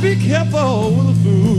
be careful with a fool.